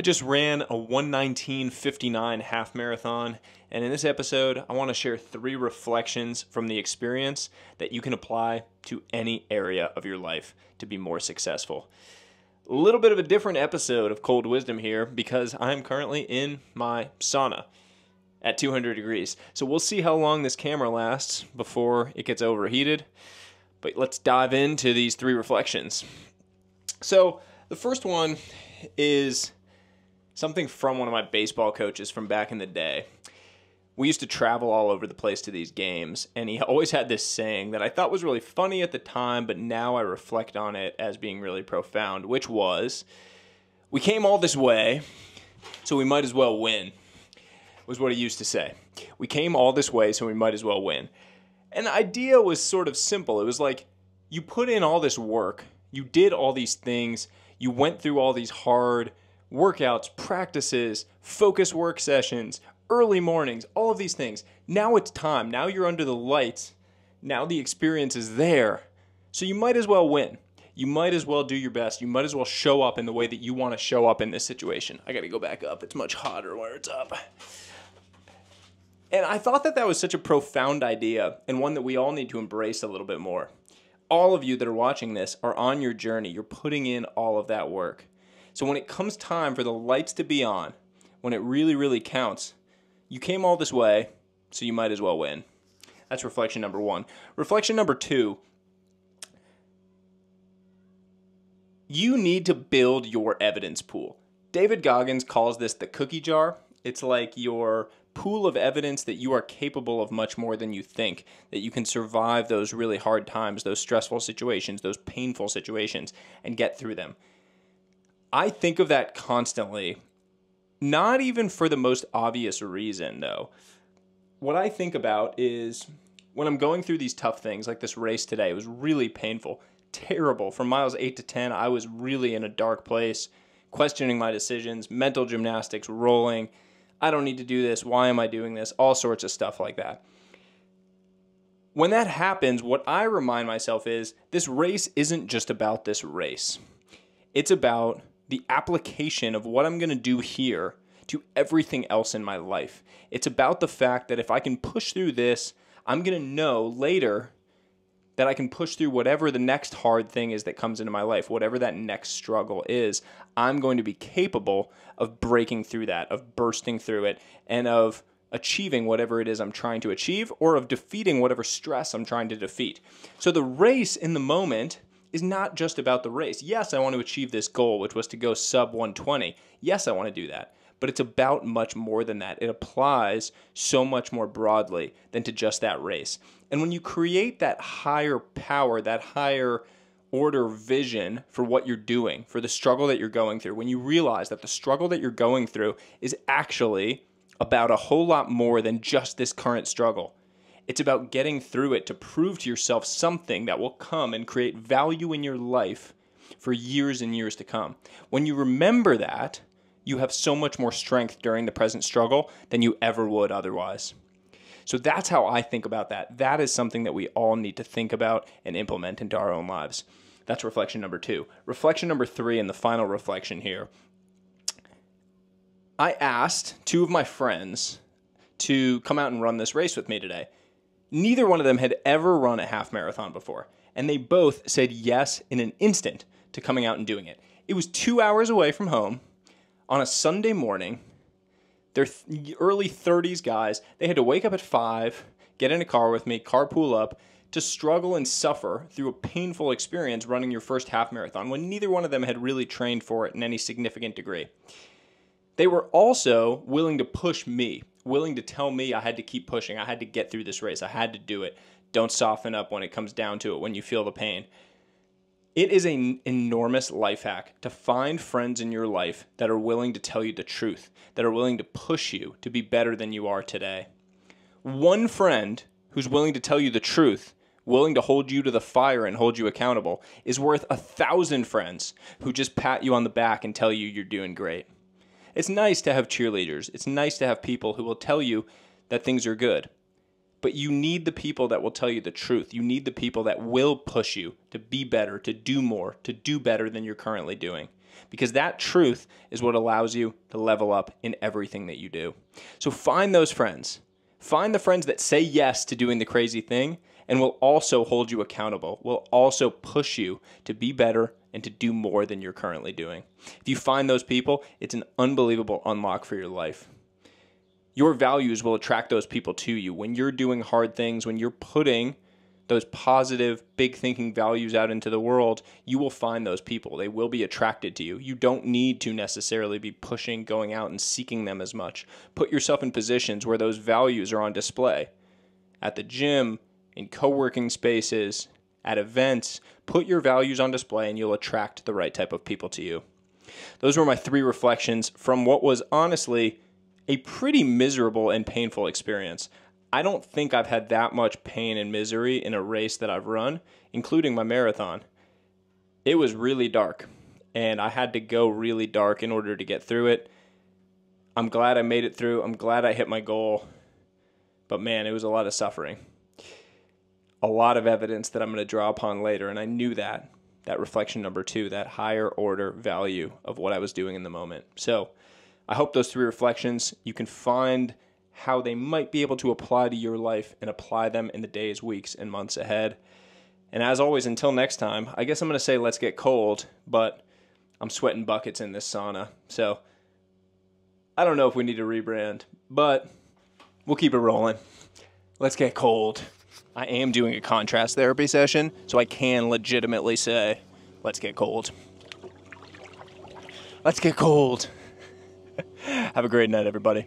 I just ran a 1:19:59 half marathon, and in this episode, I want to share 3 reflections from the experience that you can apply to any area of your life to be more successful. A little bit of a different episode of Cold Wisdom here because I'm currently in my sauna at 200 degrees. So we'll see how long this camera lasts before it gets overheated, but let's dive into these 3 reflections. So the first one is something from one of my baseball coaches from back in the day. We used to travel all over the place to these games, and he always had this saying that I thought was really funny at the time, but now I reflect on it as being really profound, which was, we came all this way, so we might as well win, was what he used to say. We came all this way, so we might as well win. And the idea was sort of simple. It was like, you put in all this work, you did all these things, you went through all these hard workouts, practices, focus work sessions, early mornings, all of these things. Now it's time. Now you're under the lights. Now the experience is there. So you might as well win. You might as well do your best. You might as well show up in the way that you want to show up in this situation. I got to go back up. It's much hotter where it's up. And I thought that that was such a profound idea and one that we all need to embrace a little bit more. All of you that are watching this are on your journey. You're putting in all of that work. So when it comes time for the lights to be on, when it really, really counts, you came all this way, so you might as well win. That's reflection number 1. Reflection number 2, you need to build your evidence pool. David Goggins calls this the cookie jar. It's like your pool of evidence that you are capable of much more than you think, that you can survive those really hard times, those stressful situations, those painful situations, and get through them. I think of that constantly, not even for the most obvious reason, though. What I think about is when I'm going through these tough things, like this race today, it was really painful, terrible. From miles 8 to 10, I was really in a dark place, questioning my decisions, mental gymnastics, rolling. I don't need to do this. Why am I doing this? All sorts of stuff like that. When that happens, what I remind myself is this race isn't just about this race. It's about the application of what I'm going to do here to everything else in my life. It's about the fact that if I can push through this, I'm going to know later that I can push through whatever the next hard thing is that comes into my life, whatever that next struggle is. I'm going to be capable of breaking through that, of bursting through it, and of achieving whatever it is I'm trying to achieve, or of defeating whatever stress I'm trying to defeat. So the race in the moment is not just about the race. Yes, I want to achieve this goal, which was to go sub 120. Yes, I want to do that, but it's about much more than that. It applies so much more broadly than to just that race. And when you create that higher power, that higher order vision for what you're doing, for the struggle that you're going through, when you realize that the struggle that you're going through is actually about a whole lot more than just this current struggle. It's about getting through it to prove to yourself something that will come and create value in your life for years and years to come. When you remember that, you have so much more strength during the present struggle than you ever would otherwise. So that's how I think about that. That is something that we all need to think about and implement into our own lives. That's reflection number 2. Reflection number 3, and the final reflection here. I asked 2 of my friends to come out and run this race with me today. Neither one of them had ever run a half marathon before, and they both said yes in an instant to coming out and doing it. It was 2 hours away from home on a Sunday morning. They're early 30s guys. They had to wake up at 5, get in a car with me, carpool up, to struggle and suffer through a painful experience running your first half marathon when neither one of them had really trained for it in any significant degree. They were also willing to push me, willing to tell me I had to keep pushing, I had to get through this race, I had to do it. Don't soften up when it comes down to it, when you feel the pain. It is an enormous life hack to find friends in your life that are willing to tell you the truth, that are willing to push you to be better than you are today. One friend who's willing to tell you the truth, willing to hold you to the fire and hold you accountable, is worth 1,000 friends who just pat you on the back and tell you you're doing great. It's nice to have cheerleaders. It's nice to have people who will tell you that things are good. But you need the people that will tell you the truth. You need the people that will push you to be better, to do more, to do better than you're currently doing. because that truth is what allows you to level up in everything that you do. So find those friends. Find the friends that say yes to doing the crazy thing and will also hold you accountable, will also push you to be better and to do more than you're currently doing. If you find those people, it's an unbelievable unlock for your life. Your values will attract those people to you. When you're doing hard things, when you're putting those positive, big thinking values out into the world, you will find those people. They will be attracted to you. You don't need to necessarily be pushing, going out and seeking them as much. Put yourself in positions where those values are on display. At the gym, in co-working spaces, at events, put your values on display and you'll attract the right type of people to you. Those were my three reflections from what was honestly a pretty miserable and painful experience. I don't think I've had that much pain and misery in a race that I've run, including my marathon. It was really dark, and I had to go really dark in order to get through it. I'm glad I made it through. I'm glad I hit my goal. But man, it was a lot of suffering. A lot of evidence that I'm going to draw upon later, and I knew that. That reflection number two, that higher order value of what I was doing in the moment. So I hope those three reflections, you can find how they might be able to apply to your life and apply them in the days, weeks, and months ahead. And as always, until next time, I guess I'm going to say let's get cold, but I'm sweating buckets in this sauna. So I don't know if we need to rebrand, but we'll keep it rolling. Let's get cold. I am doing a contrast therapy session, so I can legitimately say, let's get cold. Let's get cold. Have a great night, everybody.